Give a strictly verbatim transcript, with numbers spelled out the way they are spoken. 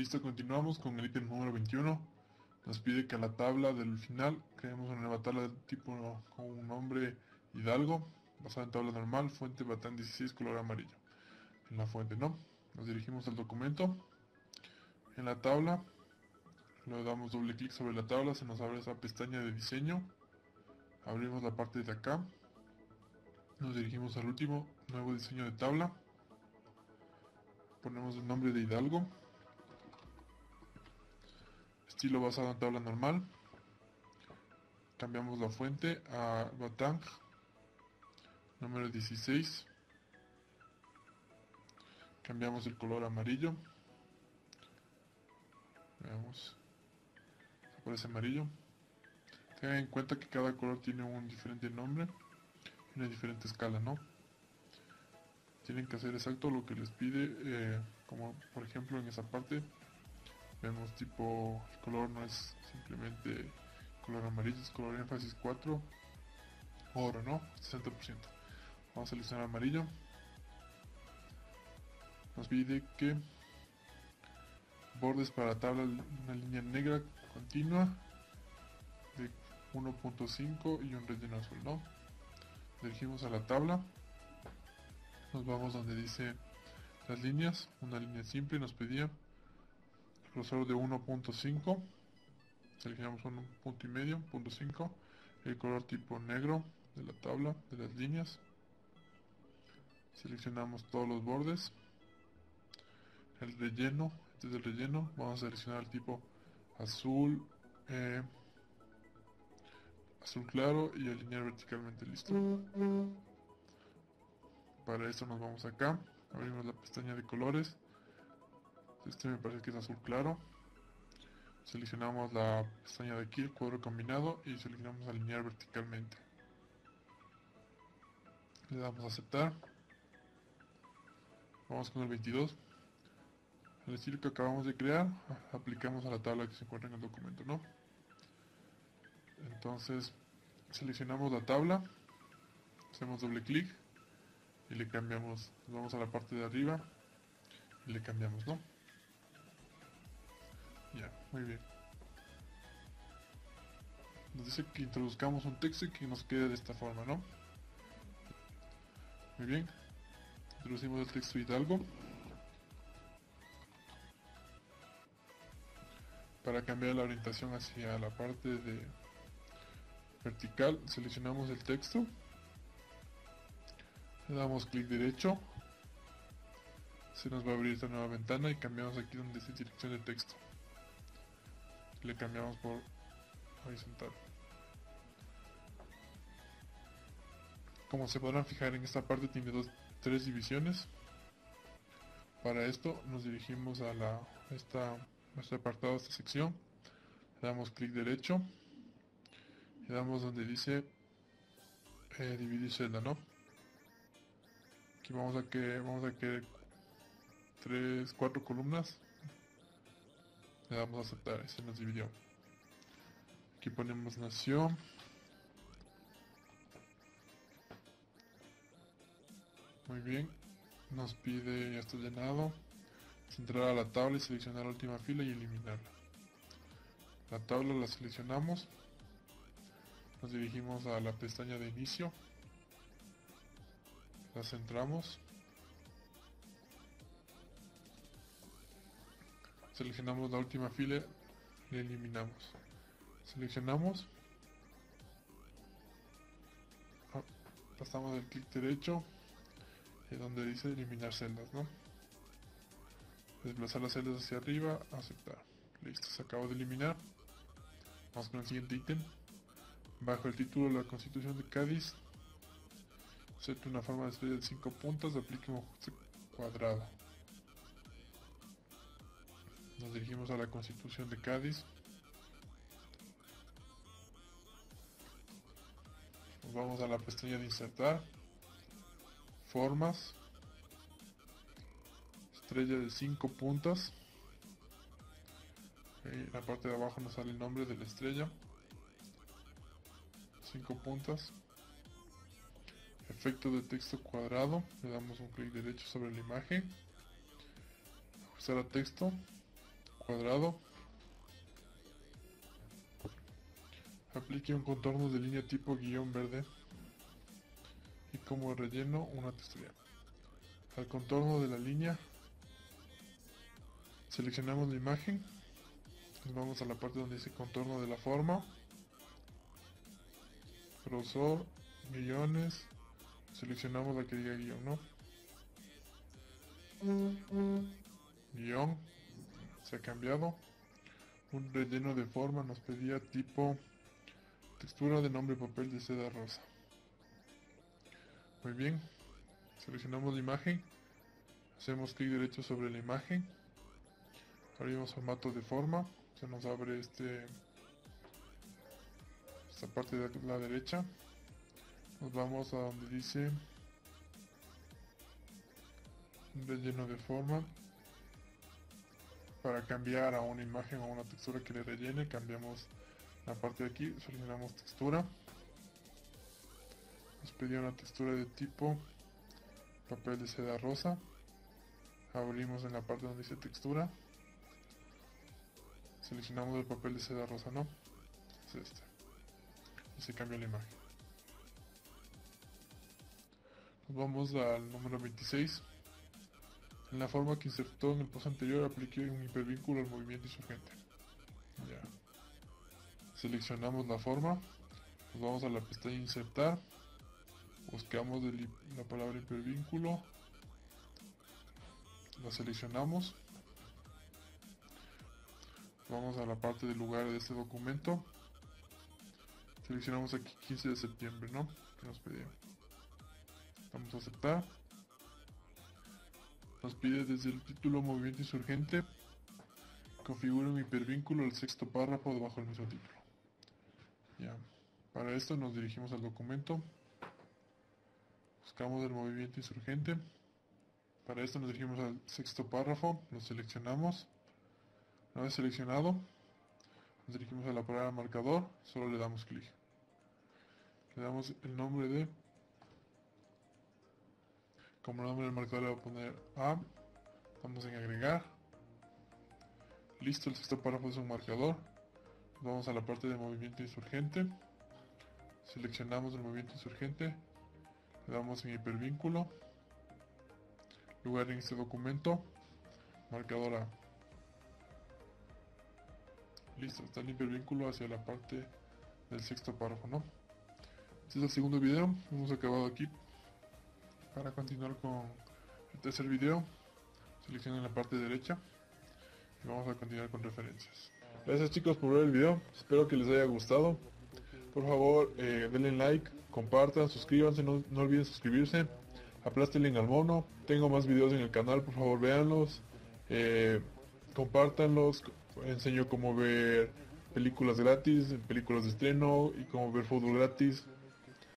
Listo, continuamos con el ítem número veintiuno. Nos pide que a la tabla del final creemos una nueva tabla de tipo con un nombre Hidalgo, basada en tabla normal, fuente Batang dieciséis, color amarillo. En la fuente no. Nos dirigimos al documento. En la tabla, le damos doble clic sobre la tabla, se nos abre esa pestaña de diseño. Abrimos la parte de acá. Nos dirigimos al último, nuevo diseño de tabla. Ponemos el nombre de Hidalgo. Estilo basado en tabla normal. Cambiamos la fuente a Batang. Número dieciséis. Cambiamos el color amarillo. Veamos. Aparece amarillo. Tengan en cuenta que cada color tiene un diferente nombre. Una diferente escala, ¿no? Tienen que hacer exacto lo que les pide, eh, como por ejemplo en esa parte vemos tipo el color no es simplemente color amarillo, es color énfasis cuatro, oro, ¿no? sesenta por ciento. Vamos a seleccionar amarillo. Nos pide que bordes para la tabla una línea negra continua de uno punto cinco y un relleno azul, ¿no? Dirigimos a la tabla. Nos vamos donde dice las líneas, una línea simple nos pedía el grosor de uno punto cinco, seleccionamos un punto y medio, punto cinco, el color tipo negro de la tabla, de las líneas, seleccionamos todos los bordes, el relleno, este es el relleno, vamos a seleccionar el tipo azul, eh, azul claro y alinear verticalmente, listo. Para esto nos vamos acá, abrimos la pestaña de colores, este me parece que es azul claro, seleccionamos la pestaña de aquí, el cuadro combinado y seleccionamos alinear verticalmente, le damos a aceptar, vamos con el veintidós, el estilo que acabamos de crear, aplicamos a la tabla que se encuentra en el documento, ¿no? Entonces seleccionamos la tabla, hacemos doble clic y le cambiamos, nos vamos a la parte de arriba y le cambiamos, ¿no? Ya, muy bien. Nos dice que introduzcamos un texto y que nos quede de esta forma, ¿no? Muy bien. Introducimos el texto Hidalgo. Para cambiar la orientación hacia la parte de vertical, seleccionamos el texto. Le damos clic derecho, se nos va a abrir esta nueva ventana y cambiamos aquí donde dice dirección de texto, le cambiamos por horizontal. Como se podrán fijar en esta parte tiene dos, tres divisiones. Para esto nos dirigimos a la, esta, nuestro apartado, esta sección, le damos clic derecho, le damos donde dice eh, dividir celda, ¿no? Vamos a que vamos a que tres, cuatro columnas, le damos a aceptar, se nos dividió. Aquí ponemos nación, muy bien, nos pide ya está llenado, entrar a la tabla y seleccionar la última fila y eliminarla. La tabla la seleccionamos, nos dirigimos a la pestaña de inicio. La centramos, seleccionamos la última fila y eliminamos, seleccionamos, pasamos el clic derecho y donde dice eliminar celdas, ¿no? Desplazar las celdas hacia arriba, aceptar, listo, se acabó de eliminar. Vamos con el siguiente ítem, bajo el título La Constitución de Cádiz, acepte una forma de estrella de cinco puntas, aplique un ajuste cuadrado. Nos dirigimos a la Constitución de Cádiz. Nos vamos a la pestaña de insertar, formas, estrella de cinco puntas. En la parte de abajo nos sale el nombre de la estrella, cinco puntas. Efecto de texto cuadrado, le damos un clic derecho sobre la imagen, ajustar a texto, cuadrado, aplique un contorno de línea tipo guión verde y como relleno una textura. Al contorno de la línea seleccionamos la imagen, nos vamos a la parte donde dice contorno de la forma, grosor, guiones, seleccionamos la que diga guión, ¿no? Guión, se ha cambiado. Un relleno de forma nos pedía tipo textura de nombre papel de seda rosa. Muy bien, seleccionamos la imagen, hacemos clic derecho sobre la imagen, abrimos formato de forma, se nos abre este esta parte de la derecha, nos vamos a donde dice relleno de forma. Para cambiar a una imagen o una textura que le rellene, cambiamos la parte de aquí, seleccionamos textura, nos pedía una textura de tipo papel de seda rosa, abrimos en la parte donde dice textura, seleccionamos el papel de seda rosa, no, es este, y se cambia la imagen. Nos vamos al número veintiséis. En la forma que insertó en el paso anterior apliqué un hipervínculo al movimiento insurgente. Ya. Seleccionamos la forma, nos vamos a la pestaña insertar, buscamos el, la palabra hipervínculo, la seleccionamos, vamos a la parte del lugar de este documento, seleccionamos aquí quince de septiembre, ¿no? Que nos pedía. Vamos a aceptar. Nos pide desde el título movimiento insurgente, configure un hipervínculo al sexto párrafo debajo del mismo título. Ya, para esto nos dirigimos al documento, buscamos el movimiento insurgente, para esto nos dirigimos al sexto párrafo, lo seleccionamos, una vez seleccionado, nos dirigimos a la palabra marcador, solo le damos clic, le damos el nombre de... Como nombre del marcador le voy a poner A, vamos en agregar, listo, el sexto párrafo es un marcador, vamos a la parte de movimiento insurgente, seleccionamos el movimiento insurgente, le damos en hipervínculo, lugar en este documento, marcador A, listo, está el hipervínculo hacia la parte del sexto párrafo, ¿no? Este es el segundo video, hemos acabado aquí. Para continuar con el tercer video, seleccionen la parte derecha y vamos a continuar con referencias. Gracias chicos por ver el video, espero que les haya gustado. Por favor eh, denle like, compartan, suscríbanse, no, no olviden suscribirse, aplástenle al mono, tengo más videos en el canal, por favor véanlos, eh, compártanlos, enseño cómo ver películas gratis, películas de estreno y cómo ver fútbol gratis.